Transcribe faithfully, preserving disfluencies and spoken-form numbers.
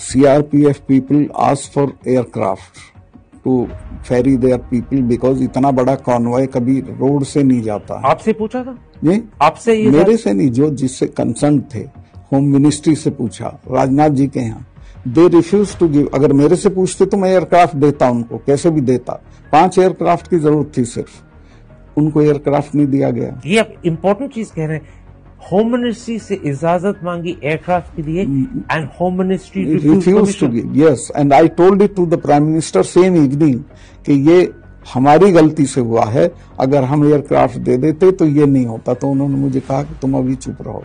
CRPF people ask for aircraft to ferry their people because इतना बड़ा convoy कभी road से नहीं जाता। आपसे पूछा था जी? आपसे? ये मेरे से नहीं, जो जिससे कंसर्न थे होम मिनिस्ट्री से पूछा, राजनाथ जी के यहाँ। They refuse to give. अगर मेरे से पूछते तो मैं एयरक्राफ्ट देता उनको, कैसे भी देता। पांच एयरक्राफ्ट की जरूरत थी सिर्फ, उनको एयरक्राफ्ट नहीं दिया गया। ये आप इम्पोर्टेंट चीज कह रहे हैं। होम मिनिस्ट्री से इजाजत मांगी एयरक्राफ्ट के लिए and home ministry refuse to give. Yes, and I told it to the prime minister same evening कि ये हमारी गलती से हुआ है, अगर हम एयरक्राफ्ट दे देते तो ये नहीं होता। तो उन्होंने मुझे कहा कि तुम अभी चुप रहो।